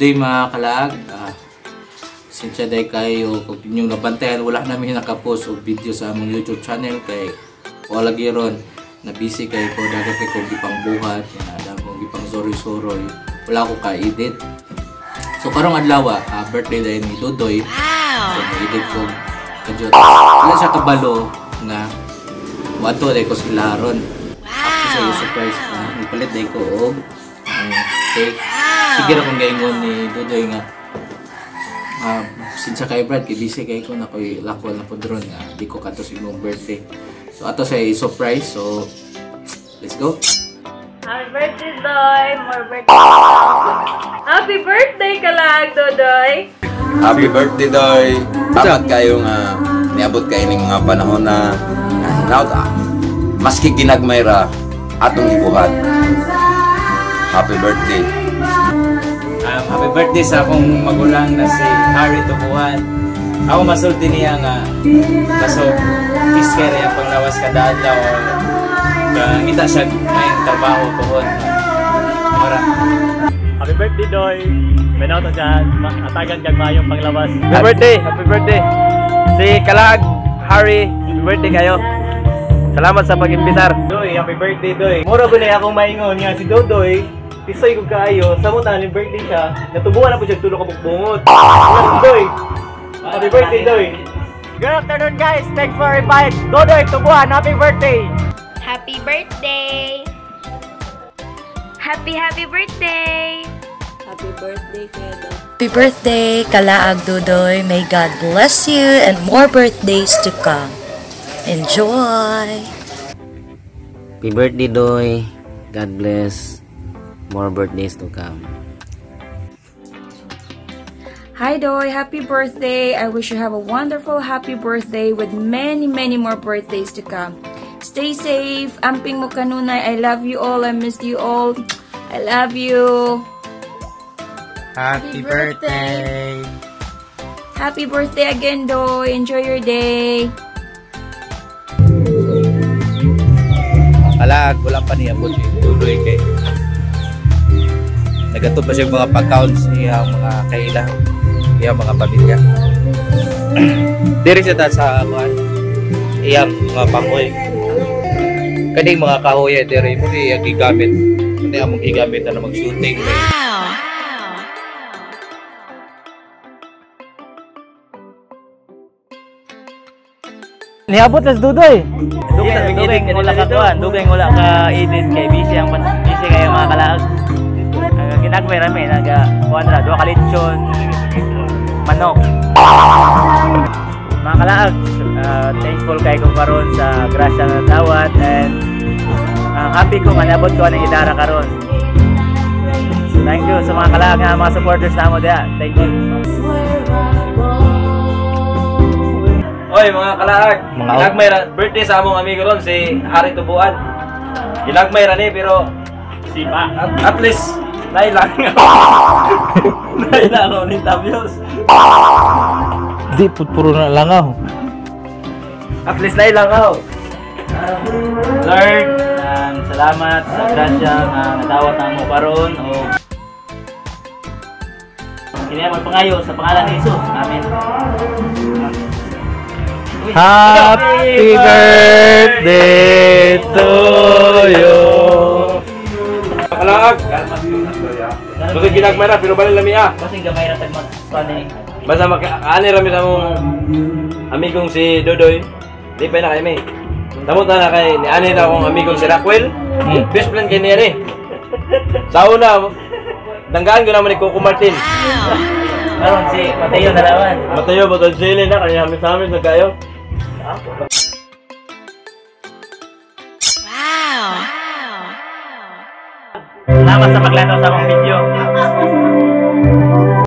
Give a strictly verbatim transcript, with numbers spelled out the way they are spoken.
Good day mga kalaag. Uh, Sinsya day kayo kung inyong nabantayan, wala namin nakapost o video sa among YouTube channel kay wala giron na busy kayo ko dagat kay kong ipang buhat na kong ipang soroy-soroy wala ko ka-edit. So karong adlaw uh, birthday day ni Dodoy. So na-edit ko kadyot wala siya kabalo na wato day ko sila ron. Wow. So surprise pa uh, nipalit day ko og um, cake. Siguro kung gaingon ni Dodoy nga uh, sinsa kay Brad, kibisi kay ko na ko'y lakol na po drone nga uh, di ko katos imong birthday. So ato sa surprise, so let's go! Happy birthday Dodoy! More birthday! Happy birthday Kalaag Dodoy! Happy birthday Dodoy! Dapat kayo nga uh, niabot kayo ng mga panahon na hinaut uh, maski ginagmayra atong ibuhat. Happy birthday! Um, happy birthday sa akong magulang na si Harry Tukuhan. Ako masulti niya nga kaso iskere ang panglawas kadaadlaw o kangita siya ngayong trabaho kuhon. Mara. Happy birthday Doy! May nato siya atagan kag mayong panglawas. Happy birthday! Happy birthday! Si Kalaag, Harry, happy birthday kayo. Salamat sa pag-imbitar. Doy, happy birthday Doy! Mura ko na akong maingon nga si Dodoy. Pisoy ko kayo, sa mo tayo birthday siya, natubuhan na po siya tulog kabukbungot. Dodoy! Happy birthday, Dodoy! Good afternoon guys! Thanks for your invite! Dodoy, tubuhan! Happy birthday! Happy birthday! Happy, happy birthday! Happy birthday, Kalaag! Happy birthday, Kalaag Dodoy! May God bless you and more birthdays to come! Enjoy! Happy birthday, Dodoy! God bless! More birthdays to come. Hi Doy, happy birthday. I wish you have a wonderful happy birthday with many many more birthdays to come. Stay safe. Amping mo kanunay. I love you all. I miss you all. I love you. Happy, happy birthday. birthday. Happy birthday again Doy. Enjoy your day. Kalaag, wala pa niya po si Dodoy kay nagato pa siya yung mga pag-counts niya, mga kaila, niya mga pamilya. Diri siya ta sa mga iyang mga pangoy. Kani mga kahoy, diri mo siya gigamit. Kani among gigamit na namang shooting. Wow! Niabot na si Dodoy. Dugay ng wala ka tuan, dugay ng wala ka edit kay busy ang busy kayo mga kalaag. Nagwe rame naga kuadra dua kali lechon manok mga kalaag, uh, thankful kay ko karon sa grasya nga tawad and uh, happy ko nga nabot ko ang gitara karon. Thank you sa mga kalaag nga mga supporters namo diha. Thank you. Oy mga kalaag, nagmay birthday sa among amigo ron si Ari Tubuan. Gilagmay ra ni pero si pa at, at least nailang nailang ako ng tabios. Di, puro na lang ako. At least nailang ako. Lord, um, salamat sa grasya na nadawat na mo paron. O kiniya magpangayo sa pangalan ni Jesus. Amen. Happy birthday to you. Kalaag! Gusto ginagmay na, pero bali lami ah! Kasi gamay na tagmang panig. Basta makaani rami sa mong amigong si Dodoy. Di pa na kayo may. Tamot na na kayo, niani na akong amigong si Raquel. Best friend kayo niya rin. Sa una, danggaan ko naman ni Coco Martin. Karon si Mateo Dalawan. Mateo, baton sili na, kanya kami sa amin, nagkayo. Wow! Salamat sa paglano sa mong video.